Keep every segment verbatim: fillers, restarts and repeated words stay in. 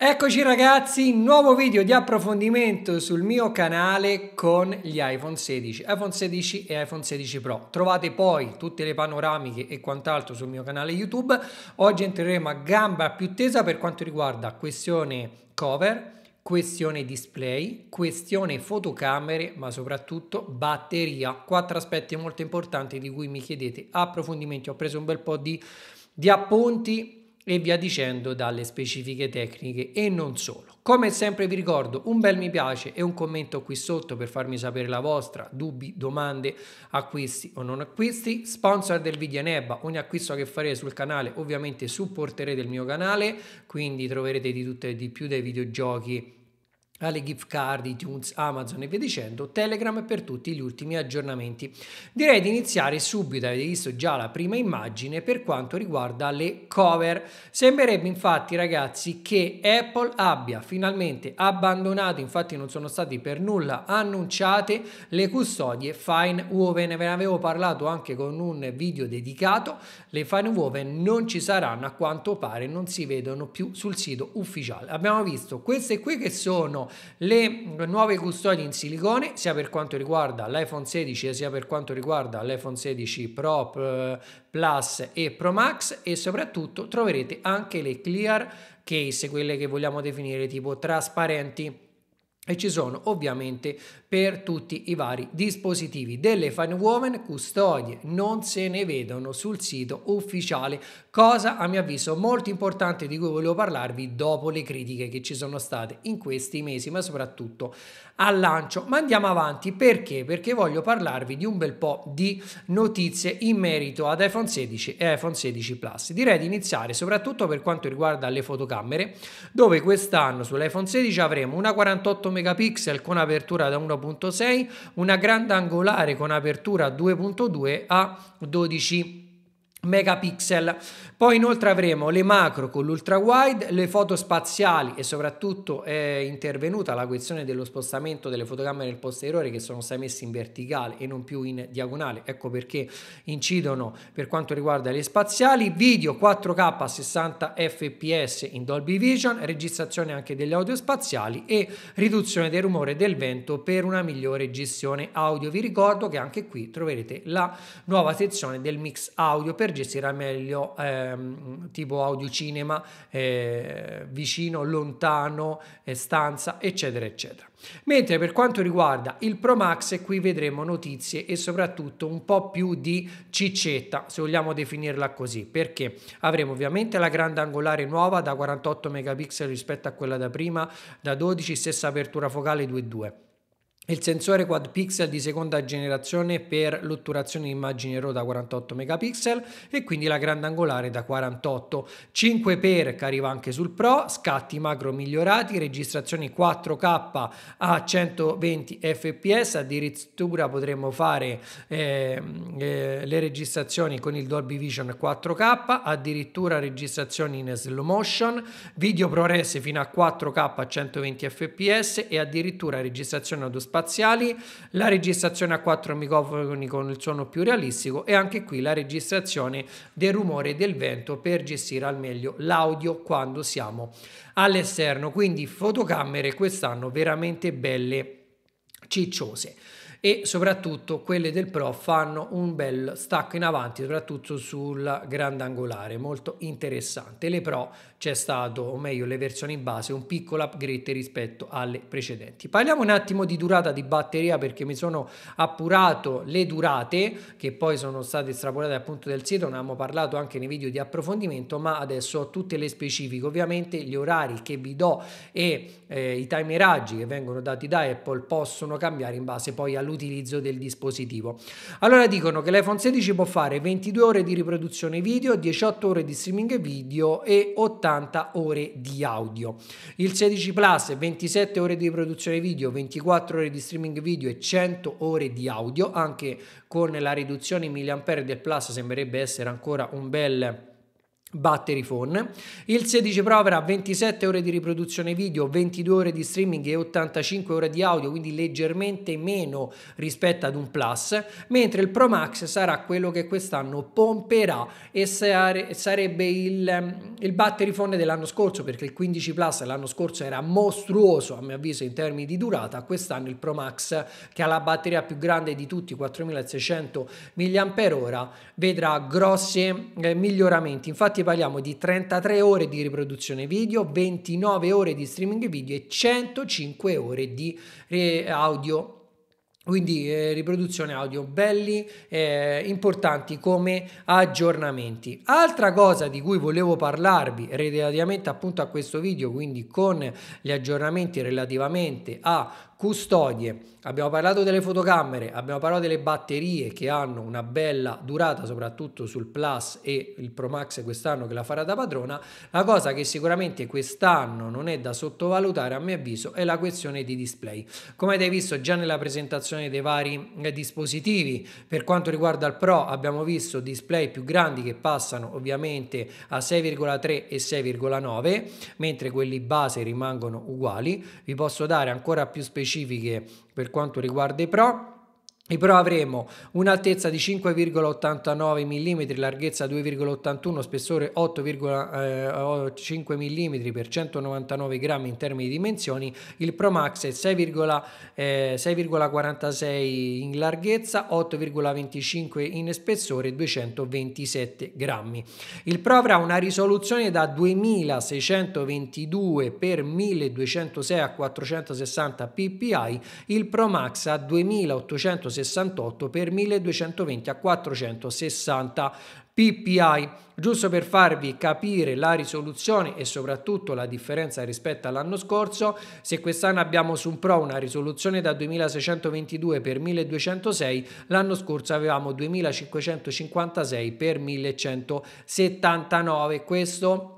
Eccoci ragazzi, nuovo video di approfondimento sul mio canale con gli iPhone sedici, iPhone sedici e iPhone sedici Pro. Trovate poi tutte le panoramiche e quant'altro sul mio canale YouTube. Oggi entreremo a gamba più tesa per quanto riguarda questione cover, questione display, questione fotocamere, ma soprattutto batteria. Quattro aspetti molto importanti di cui mi chiedete approfondimenti. Ho preso un bel po' di, di appunti e via dicendo dalle specifiche tecniche e non solo. Come sempre vi ricordo un bel mi piace e un commento qui sotto per farmi sapere la vostra, dubbi, domande, acquisti o non acquisti. Sponsor del video Eneba, ogni acquisto che farete sul canale ovviamente supporterete il mio canale, quindi troverete di tutto e di più, dai videogiochi alle gift card, iTunes, Amazon e via dicendo. Telegram per tutti gli ultimi aggiornamenti. Direi di iniziare subito, avete visto già la prima immagine per quanto riguarda le cover. Sembrerebbe infatti ragazzi che Apple abbia finalmente abbandonato, infatti non sono stati per nulla annunciate, le custodie Finewoven. Ve ne avevo parlato anche con un video dedicato, le Finewoven non ci saranno, a quanto pare non si vedono più sul sito ufficiale. Abbiamo visto queste qui che sono le nuove custodie in silicone, sia per quanto riguarda l'iPhone sedici sia per quanto riguarda l'iPhone sedici Pro Plus e Pro Max, e soprattutto troverete anche le clear case, quelle che vogliamo definire tipo trasparenti, e ci sono ovviamente per tutti i vari dispositivi. Delle Finewoven custodie non se ne vedono sul sito ufficiale, cosa a mio avviso molto importante di cui volevo parlarvi dopo le critiche che ci sono state in questi mesi, ma soprattutto al lancio. Ma andiamo avanti, perché? Perché voglio parlarvi di un bel po' di notizie in merito ad iPhone sedici e iPhone sedici Plus. Direi di iniziare soprattutto per quanto riguarda le fotocamere, dove quest'anno sull'iPhone sedici avremo una quarantotto megapixel con apertura da uno punto sei, una grandangolare con apertura due punto due a dodici megapixel. Poi inoltre avremo le macro con l'ultra wide, le foto spaziali, e soprattutto è intervenuta la questione dello spostamento delle fotocamere posteriori, che sono state messe in verticale e non più in diagonale, ecco perché incidono per quanto riguarda le spaziali. Video quattro K a sessanta fps in Dolby Vision, registrazione anche degli audio spaziali e riduzione del rumore del vento per una migliore gestione audio. Vi ricordo che anche qui troverete la nuova sezione del mix audio per gestire meglio ehm, tipo audio cinema, eh, vicino, lontano, eh, stanza, eccetera eccetera. Mentre per quanto riguarda il Pro Max, qui vedremo notizie e soprattutto un po' più di ciccetta, se vogliamo definirla così, perché avremo ovviamente la grandangolare nuova da quarantotto megapixel rispetto a quella da prima da dodici, stessa apertura focale due punto due. Il sensore quad pixel di seconda generazione per l'otturazione di immagini RAW da quarantotto megapixel, e quindi la grandangolare da quarantotto, cinque per che arriva anche sul Pro, scatti macro migliorati, registrazioni quattro K a centoventi fps, addirittura potremmo fare eh, eh, le registrazioni con il Dolby Vision quattro K, addirittura registrazioni in slow motion, video ProRes fino a quattro K a centoventi fps e addirittura registrazione audio spazio, la registrazione a quattro microfoni con il suono più realistico, e anche qui la registrazione del rumore del vento per gestire al meglio l'audio quando siamo all'esterno. Quindi fotocamere quest'anno veramente belle cicciose, e soprattutto quelle del Pro fanno un bel stacco in avanti, soprattutto sul grandangolare, molto interessante. Le Pro c'è stato, o meglio le versioni base, un piccolo upgrade rispetto alle precedenti. Parliamo un attimo di durata di batteria, perché mi sono appurato le durate che poi sono state estrapolate appunto del sito, ne abbiamo parlato anche nei video di approfondimento, ma adesso ho tutte le specifiche, ovviamente gli orari che vi do e eh, i timeraggi che vengono dati da Apple possono cambiare in base poi al l'utilizzo del dispositivo. Allora, dicono che l'iPhone sedici può fare ventidue ore di riproduzione video, diciotto ore di streaming video e ottanta ore di audio. Il sedici Plus ventisette ore di riproduzione video, ventiquattro ore di streaming video e cento ore di audio. Anche con la riduzione in milliampere del Plus sembrerebbe essere ancora un bel battery phone. Il sedici Pro avrà ventisette ore di riproduzione video, ventidue ore di streaming e ottantacinque ore di audio, quindi leggermente meno rispetto ad un Plus, mentre il Pro Max sarà quello che quest'anno pomperà e sare sarebbe il, il battery phone dell'anno scorso, perché il quindici Plus l'anno scorso era mostruoso a mio avviso in termini di durata. Quest'anno il Pro Max, che ha la batteria più grande di tutti, quattromilaseicento milliamperi ora, vedrà grossi eh, miglioramenti. Infatti parliamo di trentatré ore di riproduzione video, ventinove ore di streaming video e centocinque ore di audio, quindi eh, riproduzione audio, belli eh, importanti come aggiornamenti. Altra cosa di cui volevo parlarvi relativamente appunto a questo video, quindi con gli aggiornamenti relativamente a custodie, abbiamo parlato delle fotocamere, abbiamo parlato delle batterie che hanno una bella durata soprattutto sul Plus e il Pro Max quest'anno che la farà da padrona. La cosa che sicuramente quest'anno non è da sottovalutare a mio avviso è la questione di display. Come avete visto già nella presentazione dei vari eh, dispositivi, per quanto riguarda il Pro abbiamo visto display più grandi che passano ovviamente a sei virgola tre e sei virgola nove, mentre quelli base rimangono uguali. Vi posso dare ancora più specifici specifiche per quanto riguarda i Pro. I Pro avremo un'altezza di cinque virgola ottantanove millimetri, larghezza due virgola ottantuno, spessore otto virgola cinque millimetri per centonovantanove grammi in termini di dimensioni. Il Pro Max è sei virgola quarantasei in larghezza, otto virgola venticinque in spessore, duecentoventisette grammi. Il Pro avrà una risoluzione da duemilaseicentoventidue per milleduecentosei a quattrocentosessanta ppi, il Pro Max a duemilaottocentosessantotto per milleduecentoventi a quattrocentosessanta ppi. Giusto per farvi capire la risoluzione e soprattutto la differenza rispetto all'anno scorso, se quest'anno abbiamo su un Pro una risoluzione da duemilaseicentoventidue per milleduecentosei, l'anno scorso avevamo duemilacinquecentocinquantasei per millecentosettantanove. Questo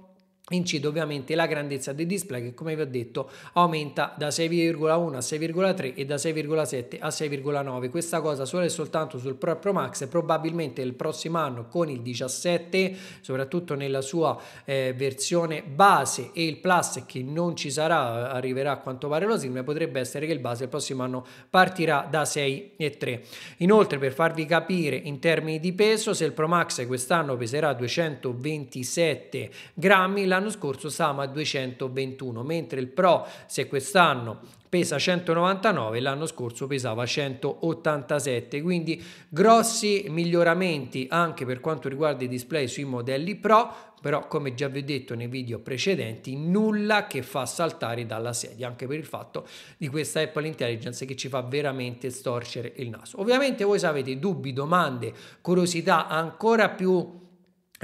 incide ovviamente la grandezza del display che, come vi ho detto, aumenta da sei virgola uno a sei virgola tre e da sei virgola sette a sei virgola nove. Questa cosa solo e soltanto sul Pro e Pro Max. Probabilmente il prossimo anno con il diciassette, soprattutto nella sua eh, versione base, e il Plus che non ci sarà, arriverà a quanto pare lo SIM, potrebbe essere che il base il prossimo anno partirà da sei virgola tre. Inoltre, per farvi capire in termini di peso, se il Pro Max quest'anno peserà duecentoventisette grammi, la l'anno scorso siamo a duecentoventuno, mentre il Pro, se quest'anno pesa centonovantanove, l'anno scorso pesava centottantasette. Quindi grossi miglioramenti anche per quanto riguarda i display sui modelli Pro, però come già vi ho detto nei video precedenti, nulla che fa saltare dalla sedia, anche per il fatto di questa Apple Intelligence che ci fa veramente storcere il naso. Ovviamente voi se avete dubbi, domande, curiosità, ancora più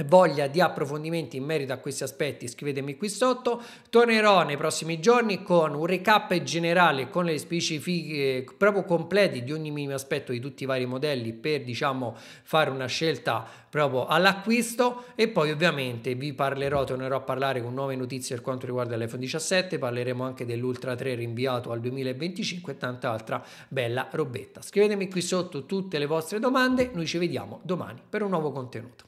voglia di approfondimenti in merito a questi aspetti, scrivetemi qui sotto. Tornerò nei prossimi giorni con un recap generale, con le specifiche proprio complete di ogni minimo aspetto di tutti i vari modelli, per diciamo fare una scelta proprio all'acquisto. E poi ovviamente vi parlerò, tornerò a parlare con nuove notizie per quanto riguarda l'iPhone diciassette, parleremo anche dell'Ultra tre rinviato al duemilaventicinque e tanta altra bella robetta. Scrivetemi qui sotto tutte le vostre domande, noi ci vediamo domani per un nuovo contenuto.